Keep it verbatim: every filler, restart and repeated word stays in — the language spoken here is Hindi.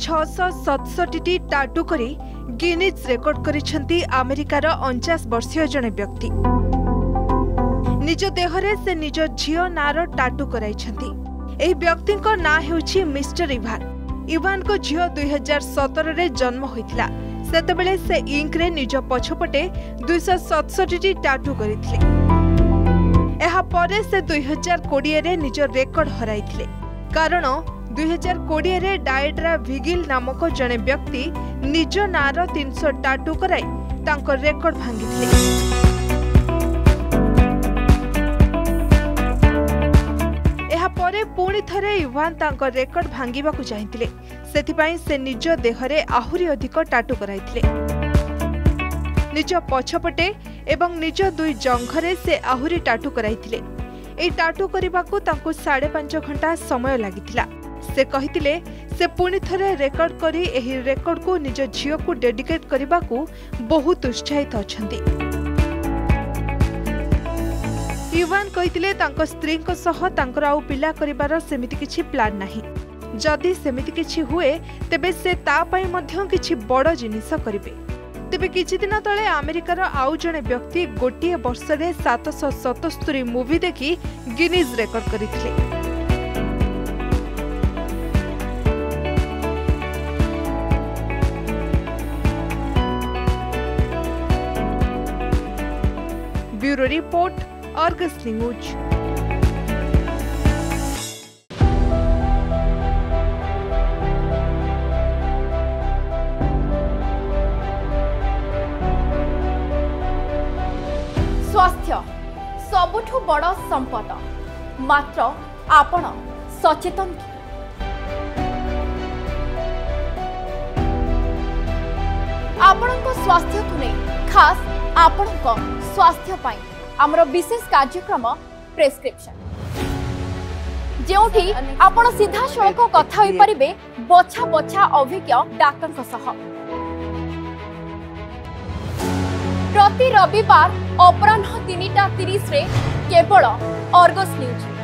छह सौ सड़सठ टाटू करी गिनीज रेकर्ड करिसेंती अमेरिकार उनचास वर्षीय जने व्यक्ति। निज देहरे से निज झियो नार टाटू कराइछंती। एही व्यक्तिको नाम हेउछि मिस्टर इवान। इवान को झियो दो हज़ार सत्रह रे जन्म होइतिला। सेतेबेले से इंक रे निज पछपटे दो सौ सड़सठ टाटू करिथिले। एहा परे से दो हज़ार बीस रे निज रेकर्ड हराइथिले। कारण दो हज़ार बीस रे डायड्रा भिगिल नामक जने व्यक्ति निज नार तीन सौ टाटू कराई तांको रेकर्ड भांगिथिले। एहा परे पुणी थरे इवान तांको रेकर्ड भांगिबाकु चाहिथिले। सेथिपाई से निज देहरे आहुरी अधिक टाटू कराइथिले। निज पछपटे एवं निज दुई जंघरे से आहुरी टाटू कराइथिले। ए टाटू करिबाकु तांको साढ़े पांच घंटा समय लागिथिला। से कहितिले से पुणी थरे रेकर्ड करी एही रेकर्ड को निज झियो को डेडिकेट करिबाकू बहुत उत्साहित अछंती। इवान कहितिले तांको स्त्री को सह तांकर आउ पिला करिबार सेमिति किछि प्लान नाही। जदि सेमिति किछि हुए तेबे से ता पई मध्यम किछि बड़ जिनिस करिवे। तेबे किछि दिन तळे अमेरिकार आउ जने व्यक्ति गोटिए वर्ष रे सात सौ सतहत्तर मूवी देखि गिनीज रेकर्ड करिथिले। Bureau report, Argus news. स्वास्थ्य सबुठु बड़ संपद, मात्र आपण सचेतन। आपण को स्वास्थ्य को नहीं, खास आपण को स्वास्थ्य पाई हमरो विशेष कार्यक्रम प्रेस्क्रिप्शन, जेउठी आपण सीधा सड़क कथा होई परिबे बछा बछा अभिज्ञ डाक्टर सह। प्रति रविवार अपराह्न तीन टा तीस केवल आर्गस न्यूज।